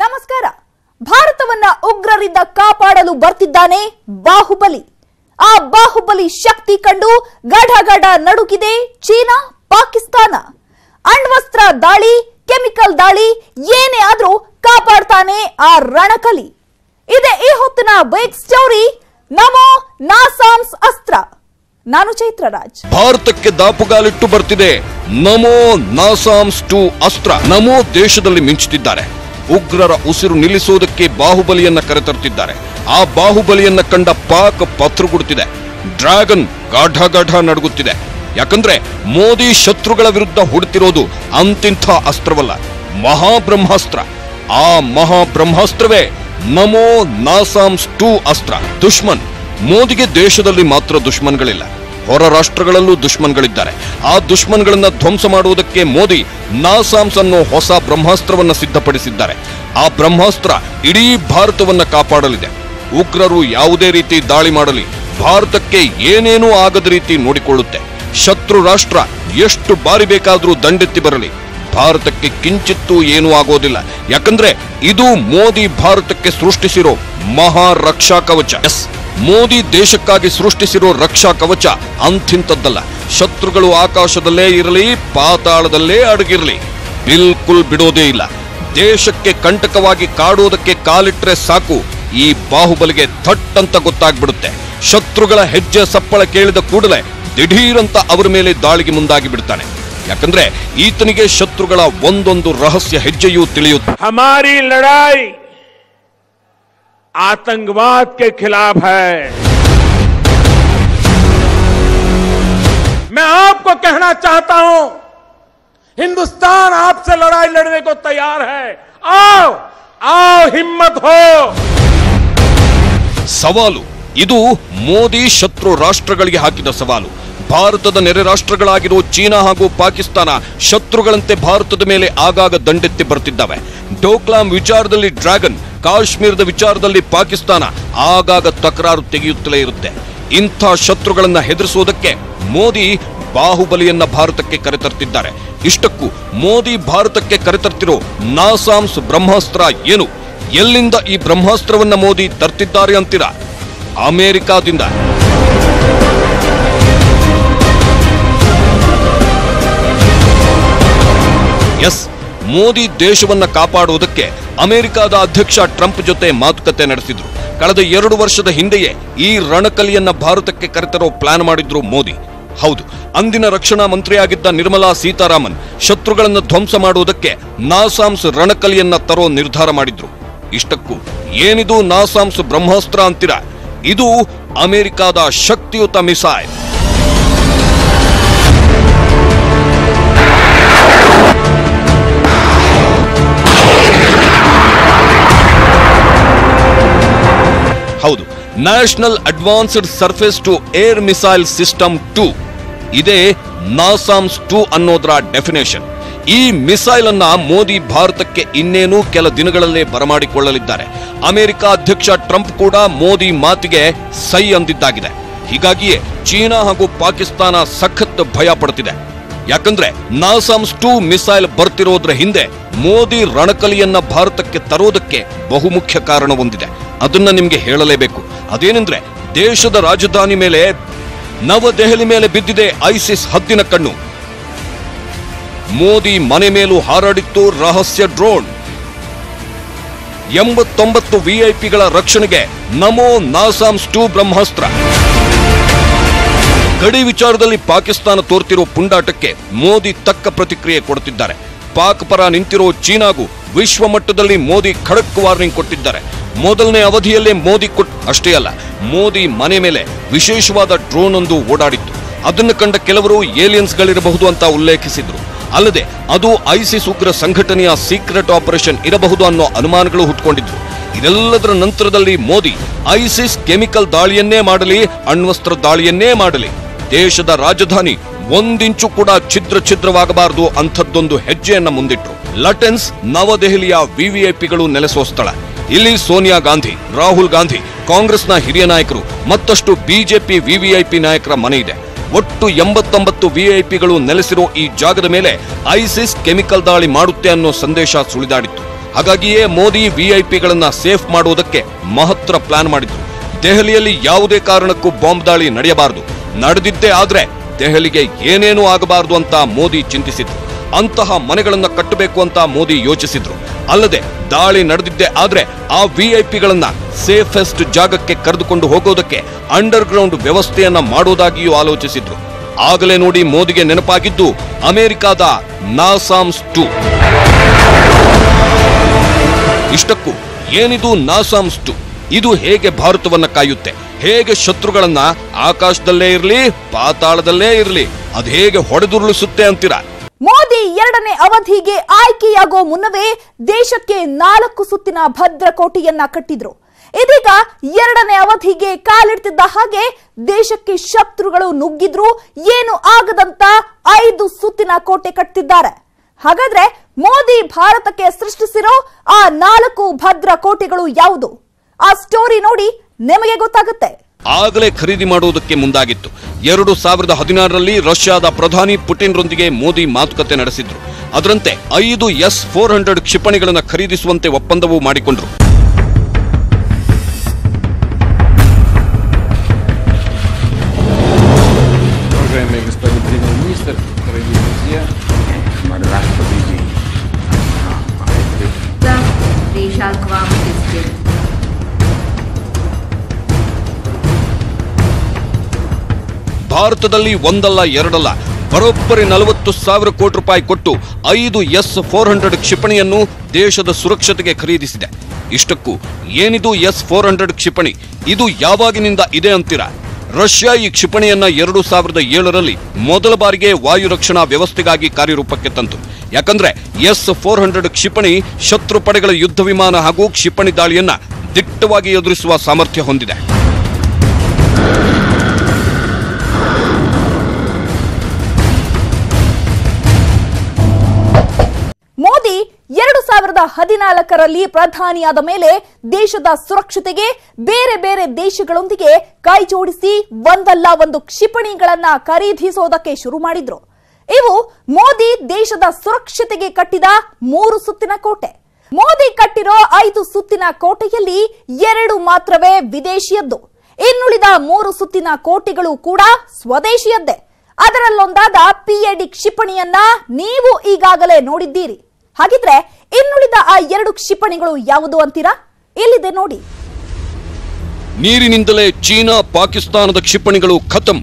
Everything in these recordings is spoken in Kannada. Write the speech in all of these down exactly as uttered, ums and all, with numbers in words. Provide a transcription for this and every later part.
ನಮಸ್ಕಾರ. ಭಾರತವನ್ನ ಉಗ್ರರಿಂದ ಕಾಪಾಡಲು ಬರ್ತಿದ್ದಾನೆ ಬಾಹುಬಲಿ. ಆ ಬಾಹುಬಲಿ ಶಕ್ತಿ ಕಂಡು ಗಡ ಗಡ ನಡುಗಿದೆ ಚೀನಾ, ಪಾಕಿಸ್ತಾನ. ಅಣ್ವಸ್ತ್ರ ದಾಳಿ, ಕೆಮಿಕಲ್ ದಾಳಿ ಏನೇ ಆದ್ರೂ ಕಾಪಾಡ್ತಾನೆ ಆ ರಣಕಲಿ. ಇದೆ ಈ ಹೊತ್ತಿನ ಬಿಗ್ ಸ್ಟೋರಿ. ನಮೋ ನಾಸಾಮ್ಸ್ ಅಸ್ತ್ರ. ನಾನು ಚೈತ್ರರಾಜ್. ಭಾರತಕ್ಕೆ ದಾಪುಗಾಲಿಟ್ಟು ಬರ್ತಿದೆ ನಮೋ ನಾಸಾಮ್ಸ್ ಟು ಅಸ್ತ್ರ. ನಮೋ ದೇಶದಲ್ಲಿ ಮಿಂಚುತ್ತಿದ್ದಾರೆ. ಉಗ್ರರ ಉಸಿರು ನಿಲ್ಲಿಸುವುದಕ್ಕೆ ಬಾಹುಬಲಿಯನ್ನ ಕರೆತರ್ತಿದ್ದಾರೆ. ಆ ಬಾಹುಬಲಿಯನ್ನ ಕಂಡ ಪಾಕ್ ಪತ್ರುಗುಡುತ್ತಿದೆ. ಡ್ರ್ಯಾಗನ್ ಗಾಢ ಗಾಢ ನಡುಗುತ್ತಿದೆ. ಯಾಕಂದ್ರೆ ಮೋದಿ ಶತ್ರುಗಳ ವಿರುದ್ಧ ಹುಡುತಿರೋದು ಅಂತಿಂಥ ಅಸ್ತ್ರವಲ್ಲ, ಮಹಾಬ್ರಹ್ಮಾಸ್ತ್ರ. ಆ ಮಹಾಬ್ರಹ್ಮಾಸ್ತ್ರವೇ ನಮೋ ನಾಸಾಮ್ಸ್ ಟು ಅಸ್ತ್ರ. ದುಶ್ಮನ್ ಮೋದಿಗೆ ದೇಶದಲ್ಲಿ ಮಾತ್ರ ದುಶ್ಮನ್ಗಳಿಲ್ಲ, ಹೊರ ರಾಷ್ಟ್ರಗಳಲ್ಲೂ ದುಶ್ಮನ್ಗಳಿದ್ದಾರೆ. ಆ ದುಶ್ಮನ್ಗಳನ್ನ ಧ್ವಂಸ ಮಾಡುವುದಕ್ಕೆ ಮೋದಿ ನಾಸಾಮ್ಸ್ ಅನ್ನೋ ಹೊಸ ಬ್ರಹ್ಮಾಸ್ತ್ರವನ್ನ ಸಿದ್ಧಪಡಿಸಿದ್ದಾರೆ. ಆ ಬ್ರಹ್ಮಾಸ್ತ್ರ ಇಡೀ ಭಾರತವನ್ನ ಕಾಪಾಡಲಿದೆ. ಉಗ್ರರು ಯಾವುದೇ ರೀತಿ ದಾಳಿ ಮಾಡಲಿ, ಭಾರತಕ್ಕೆ ಏನೇನೂ ಆಗದ ರೀತಿ ನೋಡಿಕೊಳ್ಳುತ್ತೆ. ಶತ್ರು ರಾಷ್ಟ್ರ ಎಷ್ಟು ಬಾರಿ ಬೇಕಾದ್ರೂ ದಂಡೆತ್ತಿ ಬರಲಿ, ಭಾರತಕ್ಕೆ ಕಿಂಚಿತ್ತೂ ಏನೂ ಆಗೋದಿಲ್ಲ. ಯಾಕಂದ್ರೆ ಇದು ಮೋದಿ ಭಾರತಕ್ಕೆ ಸೃಷ್ಟಿಸಿರೋ ಮಹಾ ರಕ್ಷಾ ಕವಚ. ಎಸ್, ಮೋದಿ ದೇಶಕ್ಕಾಗಿ ಸೃಷ್ಟಿಸಿರೋ ರಕ್ಷಾ ಕವಚ ಅಂಥಿಂಥದ್ದಲ್ಲ. ಶತ್ರುಗಳು ಆಕಾಶದಲ್ಲೇ ಇರಲಿ, ಪಾತಾಳದಲ್ಲೇ ಅಡಗಿರಲಿ, ಬಿಲ್ಕುಲ್ ಬಿಡೋದೇ ಇಲ್ಲ. ದೇಶಕ್ಕೆ ಕಂಟಕವಾಗಿ ಕಾಡುವುದಕ್ಕೆ ಕಾಲಿಟ್ರೆ ಸಾಕು, ಈ ಬಾಹುಬಲಿಗೆ ಥಟ್ ಅಂತ ಗೊತ್ತಾಗ್ಬಿಡುತ್ತೆ. ಶತ್ರುಗಳ ಹೆಜ್ಜೆ ಸಪ್ಪಳ ಕೇಳಿದ ಕೂಡಲೇ ದಿಢೀರಂತ ಅವರ ಮೇಲೆ ದಾಳಿಗೆ ಮುಂದಾಗಿ ಬಿಡ್ತಾನೆ. ಯಾಕಂದ್ರೆ ಈತನಿಗೆ ಶತ್ರುಗಳ ಒಂದೊಂದು ರಹಸ್ಯ ಹೆಜ್ಜೆಯೂ ತಿಳಿಯುತ್ತೆ. ಹಮಾರಿ ಲಡಾಯಿ आतंकवाद के खिलाफ है। मैं आपको कहना चाहता हूं, हिंदुस्तान आपसे लड़ाई लड़ने को तैयार है. आओ आओ, हिम्मत हो. सवालु ಇದು ಮೋದಿ ಶತ್ರು ರಾಷ್ಟ್ರಗಳಿಗೆ ಹಾಕಿದ ಸವಾಲು. ಭಾರತದ ನೆರೆ ರಾಷ್ಟ್ರಗಳಾಗಿರೋ ಚೀನಾ ಹಾಗೂ ಪಾಕಿಸ್ತಾನ ಶತ್ರುಗಳಂತೆ ಭಾರತದ ಮೇಲೆ ಆಗಾಗ ದಂಡೆತ್ತಿ ಬರ್ತಿದ್ದಾವೆ. ಡೋಕ್ಲಾಂ ವಿಚಾರದಲ್ಲಿ ಡ್ರ್ಯಾಗನ್, ಕಾಶ್ಮೀರದ ವಿಚಾರದಲ್ಲಿ ಪಾಕಿಸ್ತಾನ ಆಗಾಗ ತಕರಾರು ತೆಗೆಯುತ್ತಲೇ ಇರುತ್ತೆ. ಇಂಥ ಶತ್ರುಗಳನ್ನ ಹೆದರಿಸುವುದಕ್ಕೆ ಮೋದಿ ಬಾಹುಬಲಿಯನ್ನ ಭಾರತಕ್ಕೆ ಕರೆತರ್ತಿದ್ದಾರೆ. ಇಷ್ಟಕ್ಕೂ ಮೋದಿ ಭಾರತಕ್ಕೆ ಕರೆತರ್ತಿರೋ ನಾಸಾಮ್ಸ್ ಬ್ರಹ್ಮಾಸ್ತ್ರ ಏನು? ಎಲ್ಲಿಂದ ಈ ಬ್ರಹ್ಮಾಸ್ತ್ರವನ್ನ ಮೋದಿ ತರ್ತಿದ್ದಾರೆ ಅಂತೀರಾ? ಅಮೆರಿಕಾದಿಂದ. ಎಸ್, ಮೋದಿ ದೇಶವನ್ನ ಕಾಪಾಡುವುದಕ್ಕೆ ಅಮೆರಿಕಾದ ಅಧ್ಯಕ್ಷ ಟ್ರಂಪ್ ಜೊತೆ ಮಾತುಕತೆ ನಡೆಸಿದ್ರು. ಕಳೆದ ಎರಡು ವರ್ಷದ ಹಿಂದೆಯೇ ಈ ರಣಕಲಿಯನ್ನ ಭಾರತಕ್ಕೆ ಕರೆತರೋ ಪ್ಲಾನ್ ಮಾಡಿದ್ರು ಮೋದಿ. ಹೌದು, ಅಂದಿನ ರಕ್ಷಣಾ ಮಂತ್ರಿಯಾಗಿದ್ದ ನಿರ್ಮಲಾ ಸೀತಾರಾಮನ್ ಶತ್ರುಗಳನ್ನು ಧ್ವಂಸ ಮಾಡುವುದಕ್ಕೆ ನಾಸಾಮ್ಸ್ ರಣಕಲಿಯನ್ನ ತರೋ ನಿರ್ಧಾರ ಮಾಡಿದ್ರು. ಇಷ್ಟಕ್ಕೂ ಏನಿದು ನಾಸಾಮ್ಸ್ ಬ್ರಹ್ಮಾಸ್ತ್ರ ಅಂತೀರಾ? ಇದು ಅಮೆರಿಕಾದ ಶಕ್ತಿಯುತ ಮಿಸೈಲ್. ಹೌದು, national advanced surface to air missile system two. ಇದೇ ನಾಸಾಮ್ಸ್ ಟೂ ಅನ್ನೋದರ ಡೆಫಿನೇಷನ್. ಈ ಮಿಸೈಲ್ ಅನ್ನ ಮೋದಿ ಭಾರತಕ್ಕೆ ಇನ್ನೇನು ಕೆಲ ದಿನಗಳಲ್ಲೇ ಬರಮಾಡಿಕೊಳ್ಳಲಿದ್ದಾರೆ. ಅಮೆರಿಕ ಅಧ್ಯಕ್ಷ ಟ್ರಂಪ್ ಕೂಡ ಮೋದಿ ಮಾತಿಗೆ ಸೈ ಅಂದಿದ್ದಾಗಿದೆ. ಹೀಗಾಗಿಯೇ ಚೀನಾ ಹಾಗೂ ಪಾಕಿಸ್ತಾನ ಸಖತ್ ಭಯ ಪಡುತ್ತಿದೆ. ಯಾಕಂದ್ರೆ ನಾಸಾಮ್ಸ್ ಟೂ ಮಿಸೈಲ್ ಬರ್ತಿರೋದ್ರ ಹಿಂದೆ ಮೋದಿ ರಣಕಲಿಯನ್ನ ಭಾರತಕ್ಕೆ ತರೋದಕ್ಕೆ ಬಹುಮುಖ್ಯ ಕಾರಣವೊಂದಿದೆ. ಅದನ್ನ ನಿಮ್ಗೆ ಹೇಳಲೇಬೇಕು. ಅದೇನೆಂದ್ರೆ ದೇಶದ ರಾಜಧಾನಿ ಮೇಲೆ, ನವದೆಹಲಿ ಮೇಲೆ ಬಿದ್ದಿದೆ ಐಸಿಸ್ ಹದ್ದಿನ ಕಣ್ಣು. ಮೋದಿ ಮನೆ ಮೇಲೂ ಹಾರಾಡಿತ್ತು ರಹಸ್ಯ ಡ್ರೋನ್. ಎಂಬತ್ತೊಂಬತ್ತು ವಿಐಪಿಗಳ ರಕ್ಷಣೆಗೆ ನಮೋ ನಾಸಾಮ್ಸ್ ಟೂ ಬ್ರಹ್ಮಾಸ್ತ್ರ. ಗಡಿ ವಿಚಾರದಲ್ಲಿ ಪಾಕಿಸ್ತಾನ ತೋರ್ತಿರೋ ಪುಂಡಾಟಕ್ಕೆ ಮೋದಿ ತಕ್ಕ ಪ್ರತಿಕ್ರಿಯೆ ಕೊಡುತ್ತಿದ್ದಾರೆ. ಪಾಕ್ ಪರ ನಿಂತಿರೋ ಚೀನಾಗೂ ವಿಶ್ವ ಮಟ್ಟದಲ್ಲಿ ಮೋದಿ ಖಡಕ್ ವಾರ್ನಿಂಗ್ ಕೊಟ್ಟಿದ್ದಾರೆ. ಮೊದಲನೇ ಅವಧಿಯಲ್ಲೇ ಮೋದಿ ಕೊಟ್ ಅಷ್ಟೇ ಅಲ್ಲ, ಮೋದಿ ಮನೆ ಮೇಲೆ ವಿಶೇಷವಾದ ಡ್ರೋನ್ ಒಂದು ಓಡಾಡಿತ್ತು. ಅದನ್ನು ಕಂಡ ಕೆಲವರು ಏಲಿಯನ್ಸ್ಗಳಿರಬಹುದು ಅಂತ ಉಲ್ಲೇಖಿಸಿದ್ರು. ಅಲ್ಲದೆ ಅದು ಐಸಿಸ್ ಉಗ್ರ ಸಂಘಟನೆಯ ಸೀಕ್ರೆಟ್ ಆಪರೇಷನ್ ಇರಬಹುದು ಅನ್ನೋ ಅನುಮಾನಗಳು ಹುಟ್ಟುಕೊಂಡಿದ್ರು. ಇದೆಲ್ಲದರ ನಂತರದಲ್ಲಿ ಮೋದಿ ಐಸಿಸ್ ಕೆಮಿಕಲ್ ದಾಳಿಯನ್ನೇ ಮಾಡಲಿ, ಅಣ್ವಸ್ತ್ರ ದಾಳಿಯನ್ನೇ ಮಾಡಲಿ, ದೇಶದ ರಾಜಧಾನಿ ಒಂದಿಂಚು ಕೂಡ ಛಿದ್ರ ಛಿದ್ರವಾಗಬಾರದು ಅಂಥದ್ದೊಂದು ಹೆಜ್ಜೆಯನ್ನ ಮುಂದಿಟ್ರು. ಲಟೆನ್ಸ್ ನವದೆಹಲಿಯ ವಿವಿಐಪಿಗಳು ನೆಲೆಸುವ ಸ್ಥಳ. ಇಲ್ಲಿ ಸೋನಿಯಾ ಗಾಂಧಿ, ರಾಹುಲ್ ಗಾಂಧಿ, ಕಾಂಗ್ರೆಸ್ನ ಹಿರಿಯ ನಾಯಕರು, ಮತ್ತಷ್ಟು ಬಿಜೆಪಿ ವಿವಿಐಪಿ ನಾಯಕರ ಮನೆ ಇದೆ. ಒಟ್ಟು ಎಂಬತ್ತೊಂಬತ್ತು ವಿಐಪಿಗಳು ನೆಲೆಸಿರೋ ಈ ಜಾಗದ ಮೇಲೆ ಐಸಿಸ್ ಕೆಮಿಕಲ್ ದಾಳಿ ಮಾಡುತ್ತೆ ಅನ್ನೋ ಸಂದೇಶ ಸುಳಿದಾಡಿತ್ತು. ಹಾಗಾಗಿಯೇ ಮೋದಿ ವಿಐಪಿಗಳನ್ನು ಸೇಫ್ ಮಾಡುವುದಕ್ಕೆ ಮಹತ್ತರ ಪ್ಲಾನ್ ಮಾಡಿದ್ರು. ದೆಹಲಿಯಲ್ಲಿ ಯಾವುದೇ ಕಾರಣಕ್ಕೂ ಬಾಂಬ್ ದಾಳಿ ನಡೆಯಬಾರದು, ನಡೆದಿದ್ದೇ ಆದ್ರೆ ದೆಹಲಿಗೆ ಏನೇನೂ ಆಗಬಾರದು ಅಂತ ಮೋದಿ ಚಿಂತಿಸಿದ್ರು. ಅಂತಹ ಮನೆಗಳನ್ನು ಕಟ್ಟಬೇಕು ಅಂತ ಮೋದಿ ಯೋಚಿಸಿದ್ರು. ಅಲ್ಲದೆ ದಾಳಿ ನಡೆದಿದ್ದೇ ಆದ್ರೆ ಆ ವಿಐಪಿಗಳನ್ನು ಸೇಫೆಸ್ಟ್ ಜಾಗಕ್ಕೆ ಕರೆದುಕೊಂಡು ಹೋಗೋದಕ್ಕೆ ಅಂಡರ್ ಗ್ರೌಂಡ್ ವ್ಯವಸ್ಥೆಯನ್ನ ಮಾಡೋದಾಗಿಯೂ ಆಲೋಚಿಸಿದ್ರು. ಆಗಲೇ ನೋಡಿ ಮೋದಿಗೆ ನೆನಪಾಗಿದ್ದು ಅಮೆರಿಕಾದ ನಾಸಾಮ್ಸ್ ಟು. ಇಷ್ಟಕ್ಕೂ ಏನಿದು ನಾಸಾಮ್ಸ್ ಟು? ಇದು ಹೇಗೆ ಭಾರತವನ್ನ ಕಾಯುತ್ತೆ, ಹೇಗೆ ಶತ್ರುಗಳನ್ನ ಆಕಾಶದಲ್ಲೇ ಇರಲಿ ಪಾತಾಳದಲ್ಲೇ ಇರಲಿ ಅದು ಹೇಗೆ ಹೊಡೆದುರುಳಿಸುತ್ತೆ ಅಂತೀರಾ? ಮೋದಿ ಎರಡನೇ ಅವಧಿಗೆ ಆಯ್ಕೆಯಾಗೋ ಮುನ್ನವೇ ದೇಶಕ್ಕೆ ನಾಲ್ಕು ಸುತ್ತಿನ ಭದ್ರಕೋಟೆಯನ್ನ ಕಟ್ಟಿದ್ರು. ಇದೀಗ ಎರಡನೇ ಅವಧಿಗೆ ಕಾಲಿಡ್ತಿದ್ದ ಹಾಗೆ ದೇಶಕ್ಕೆ ಶತ್ರುಗಳು ನುಗ್ಗಿದ್ರು, ಏನು ಆಗದಂತ ಐದು ಸುತ್ತಿನ ಕೋಟೆ ಕಟ್ಟಿದ್ದಾರೆ. ಹಾಗಾದ್ರೆ ಮೋದಿ ಭಾರತಕ್ಕೆ ಸೃಷ್ಟಿಸಿರೋ ಆ ನಾಲ್ಕು ಭದ್ರಕೋಟೆಗಳು ಯಾವುದು? ಆ ಸ್ಟೋರಿ ನೋಡಿ ನಿಮಗೆ ಗೊತ್ತಾಗುತ್ತೆ. ಆಗಲೇ ಖರೀದಿ ಮಾಡುವುದಕ್ಕೆ ಮುಂದಾಗಿತ್ತು. ಎರಡು ಸಾವಿರದ ಹದಿನಾರರಲ್ಲಿ ರಷ್ಯಾದ ಪ್ರಧಾನಿ ಪುಟಿನ್ ರೊಂದಿಗೆ ಮೋದಿ ಮಾತುಕತೆ ನಡೆಸಿದ್ರು. ಅದರಂತೆ ಐದು ಎಸ್ ಫೋರ್ ಹಂಡ್ರೆಡ್ ಕ್ಷಿಪಣಿಗಳನ್ನು ಖರೀದಿಸುವಂತೆ ಒಪ್ಪಂದವೂ ಮಾಡಿಕೊಂಡ್ರು. ಭಾರತದಲ್ಲಿ ಒಂದಲ್ಲ ಎರಡಲ್ಲ ಬರೋಬ್ಬರಿ ನಲವತ್ತು ಸಾವಿರ ಕೋಟಿ ರೂಪಾಯಿ ಕೊಟ್ಟು ಐದು ಎಸ್ ಫೋರ್ ಹಂಡ್ರೆಡ್ ಕ್ಷಿಪಣಿಯನ್ನು ದೇಶದ ಸುರಕ್ಷತೆಗೆ ಖರೀದಿಸಿದೆ. ಇಷ್ಟಕ್ಕೂ ಏನಿದು ಎಸ್ ಫೋರ್ ಹಂಡ್ರೆಡ್ ಕ್ಷಿಪಣಿ? ಇದು ಯಾವಾಗಿನಿಂದ ಇದೆ ಅಂತೀರಾ? ರಷ್ಯಾ ಈ ಕ್ಷಿಪಣಿಯನ್ನ ಎರಡು ಸಾವಿರದ ಏಳರಲ್ಲಿ ಮೊದಲ ಬಾರಿಗೆ ವಾಯು ರಕ್ಷಣಾ ವ್ಯವಸ್ಥೆಗಾಗಿ ಕಾರ್ಯರೂಪಕ್ಕೆ ತಂತು. ಯಾಕಂದ್ರೆ ಎಸ್ ಫೋರ್ ಹಂಡ್ರೆಡ್ ಕ್ಷಿಪಣಿ ಶತ್ರು ಪಡೆಗಳ ಯುದ್ಧ ವಿಮಾನ ಹಾಗೂ ಕ್ಷಿಪಣಿ ದಾಳಿಯನ್ನ ದಿಟ್ಟವಾಗಿ ಎದುರಿಸುವ ಸಾಮರ್ಥ್ಯ ಹೊಂದಿದೆ. ಮೋದಿ ಎರಡು ಸಾವಿರದ ಹದಿನಾಲ್ಕರಲ್ಲಿ ಪ್ರಧಾನಿಯಾದ ಮೇಲೆ ದೇಶದ ಸುರಕ್ಷತೆಗೆ ಬೇರೆ ಬೇರೆ ದೇಶಗಳೊಂದಿಗೆ ಕೈ ಜೋಡಿಸಿ ಒಂದಲ್ಲ ಒಂದು ಕ್ಷಿಪಣಿಗಳನ್ನ ಖರೀದಿಸೋದಕ್ಕೆ ಶುರು ಮಾಡಿದ್ರು. ಇವು ಮೋದಿ ದೇಶದ ಸುರಕ್ಷತೆಗೆ ಕಟ್ಟಿದ ಮೂರು ಸುತ್ತಿನ ಕೋಟೆ. ಮೋದಿ ಕಟ್ಟಿರೋ ಐದು ಸುತ್ತಿನ ಕೋಟೆಯಲ್ಲಿ ಎರಡು ಮಾತ್ರವೇ ವಿದೇಶಿಯದ್ದು. ಇನ್ನುಳಿದ ಮೂರು ಸುತ್ತಿನ ಕೋಟೆಗಳು ಕೂಡ ಸ್ವದೇಶಿಯದ್ದೇ. ಅದರಲ್ಲೊಂದಾದ ಪಿಎಡಿ ಕ್ಷಿಪಣಿಯನ್ನ ನೀವು ಈಗಾಗಲೇ ನೋಡಿದ್ದೀರಿ. ಹಾಗಿದ್ರೆ ಇನ್ನುಳಿದ ಆ ಎರಡು ಕ್ಷಿಪಣಿಗಳು ಯಾವುದು ಅಂತೀರಾ? ಇಲ್ಲಿದೆ ನೋಡಿ. ನೀರಿನಿಂದಲೇ ಚೀನಾ ಪಾಕಿಸ್ತಾನದ ಕ್ಷಿಪಣಿಗಳು ಖತಂ.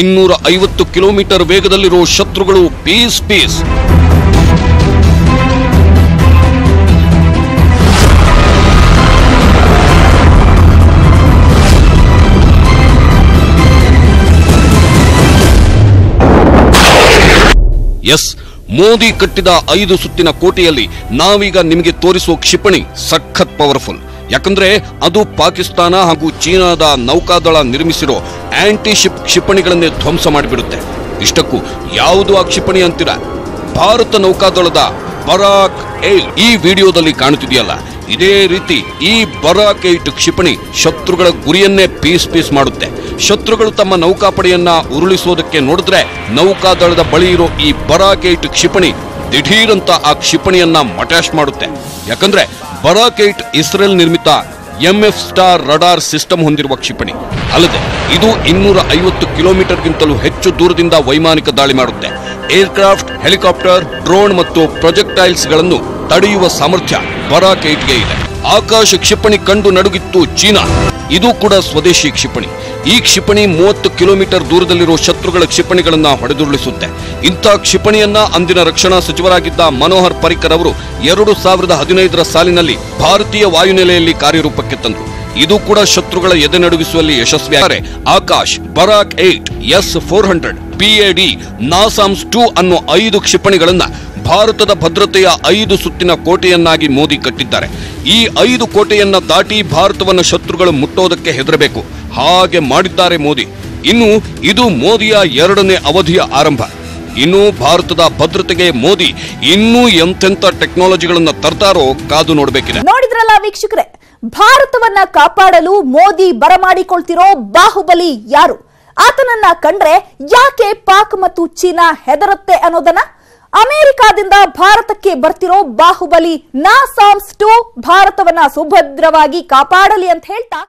ಇನ್ನೂರ ಐವತ್ತು ಕಿಲೋಮೀಟರ್ ವೇಗದಲ್ಲಿರುವ ಶತ್ರುಗಳು ಪೀಸ್ ಪೀಸ್. ಎಸ್, ಮೋದಿ ಕಟ್ಟಿದ ಐದು ಸುತ್ತಿನ ಕೋಟೆಯಲ್ಲಿ ನಾವೀಗ ನಿಮಗೆ ತೋರಿಸುವ ಕ್ಷಿಪಣಿ ಸಖತ್ ಪವರ್ಫುಲ್. ಯಾಕಂದ್ರೆ ಅದು ಪಾಕಿಸ್ತಾನ ಹಾಗೂ ಚೀನಾದ ನೌಕಾದಳ ನಿರ್ಮಿಸಿರೋ ಆಂಟಿ ಶಿಪ್ ಕ್ಷಿಪಣಿಗಳನ್ನೇ ಧ್ವಂಸ ಮಾಡಿಬಿಡುತ್ತೆ. ಇಷ್ಟಕ್ಕೂ ಯಾವುದು ಆ ಕ್ಷಿಪಣಿ ಅಂತೀರಾ? ಭಾರತ ನೌಕಾದಳದ ಬರಾಕ್ ಏಟ್ ಈ ವಿಡಿಯೋದಲ್ಲಿ ಕಾಣುತ್ತಿದೆಯಲ್ಲ, ಇದೇ ರೀತಿ ಈ ಬರಾಕ್ ಏಟ್ ಕ್ಷಿಪಣಿ ಶತ್ರುಗಳ ಗುರಿಯನ್ನೇ ಪೀಸ್ ಪೀಸ್ ಮಾಡುತ್ತೆ. ಶತ್ರುಗಳು ತಮ್ಮ ನೌಕಾಪಡೆಯನ್ನ ಉರುಳಿಸೋದಕ್ಕೆ ನೋಡಿದ್ರೆ ನೌಕಾದಳದ ಬಳಿ ಇರೋ ಈ ಬರಾಕ್ ಏಟ್ ಕ್ಷಿಪಣಿ ದಿಢೀರಂತ ಆ ಕ್ಷಿಪಣಿಯನ್ನ ಮಟ್ಯಾಶ್ ಮಾಡುತ್ತೆ. ಯಾಕಂದ್ರೆ ಬರಾಕ್ ಏಟ್ ಇಸ್ರೇಲ್ ನಿರ್ಮಿತ ಎಂಎಫ್ ಸ್ಟಾರ್ ರಡಾರ್ ಸಿಸ್ಟಮ್ ಹೊಂದಿರುವ ಕ್ಷಿಪಣಿ. ಅಲ್ಲದೆ ಇದು ಇನ್ನೂರ ಐವತ್ತು ಕಿಲೋಮೀಟರ್ಗಿಂತಲೂ ಹೆಚ್ಚು ದೂರದಿಂದ ವೈಮಾನಿಕ ದಾಳಿ ಮಾಡುತ್ತೆ. ಏರ್ಕ್ರಾಫ್ಟ್, ಹೆಲಿಕಾಪ್ಟರ್, ಡ್ರೋನ್ ಮತ್ತು ಪ್ರೊಜೆಕ್ಟೈಲ್ಸ್ಗಳನ್ನು ತಡೆಯುವ ಸಾಮರ್ಥ್ಯ ಬರಾಕ್ ಏಟ್ಗೆ ಇದೆ. ಆಕಾಶ ಕ್ಷಿಪಣಿ ಕಂಡು ನಡುಗಿತ್ತು ಚೀನಾ. ಇದು ಕೂಡ ಸ್ವದೇಶಿ ಕ್ಷಿಪಣಿ. ಈ ಕ್ಷಿಪಣಿ ಮೂವತ್ತು ಕಿಲೋಮೀಟರ್ ದೂರದಲ್ಲಿರುವ ಶತ್ರುಗಳ ಕ್ಷಿಪಣಿಗಳನ್ನ ಹೊಡೆದುರುಳಿಸುತ್ತೆ. ಇಂಥ ಕ್ಷಿಪಣಿಯನ್ನ ಅಂದಿನ ರಕ್ಷಣಾ ಸಚಿವರಾಗಿದ್ದ ಮನೋಹರ್ ಪರಿಕ್ಕರ್ ಅವರು ಎರಡು ಸಾವಿರದ ಹದಿನೈದರ ಸಾಲಿನಲ್ಲಿ ಭಾರತೀಯ ವಾಯುನೆಲೆಯಲ್ಲಿ ಕಾರ್ಯರೂಪಕ್ಕೆ ತಂದರು. ಇದು ಕೂಡ ಶತ್ರುಗಳ ಎದೆ ನಡುಗಿಸುವಲ್ಲಿ ಯಶಸ್ವಿಯಾದರೆ Akash, Barak eight, S four hundred, PAD, NASAMS two ಅನ್ನೋ ಐದು ಕ್ಷಿಪಣಿಗಳನ್ನ ಭಾರತದ ಭದ್ರತೆಯ ಐದು ಸುತ್ತಿನ ಕೋಟೆಯನ್ನಾಗಿ ಮೋದಿ ಕಟ್ಟಿದ್ದಾರೆ. ಈ ಐದು ಕೋಟೆಯನ್ನ ದಾಟಿ ಭಾರತವನ್ನು ಶತ್ರುಗಳು ಮುಟ್ಟೋದಕ್ಕೆ ಹೆದರಬೇಕು, ಹಾಗೆ ಮಾಡಿದ್ದಾರೆ ಮೋದಿ. ಇನ್ನು ಇದು ಮೋದಿಯ ಎರಡನೇ ಅವಧಿಯ ಆರಂಭ. ಇನ್ನು ಭಾರತದ ಭದ್ರತೆಗೆ ಮೋದಿ ಇನ್ನೂ ಎಂತೆಂಥ ಟೆಕ್ನಾಲಜಿಗಳನ್ನು ತರ್ತಾರೋ ಕಾದು ನೋಡಬೇಕಿದೆ. ನೋಡಿದ್ರಲ್ಲ ವೀಕ್ಷಕರೇ, ಭಾರತವನ್ನ ಕಾಪಾಡಲು ಮೋದಿ ಬರಮಾಡಿಕೊಳ್ತಿರೋ ಬಾಹುಬಲಿ ಯಾರು? ಆತನನ್ನ ಕಂಡ್ರೆ ಯಾಕೆ ಪಾಕ್ ಮತ್ತು ಚೀನಾ ಹೆದರುತ್ತೆ ಅನ್ನೋದನ್ನ ಅಮೆರಿಕಾದಿಂದ ಭಾರತಕ್ಕೆ ಬರ್ತಿರೋ ಬಾಹುಬಲಿ ನಾಸಾಮ್ಸ್ ಟು ಭಾರತವನ್ನ ಸುಭದ್ರವಾಗಿ ಕಾಪಾಡಲಿ ಅಂತ ಹೇಳ್ತಾ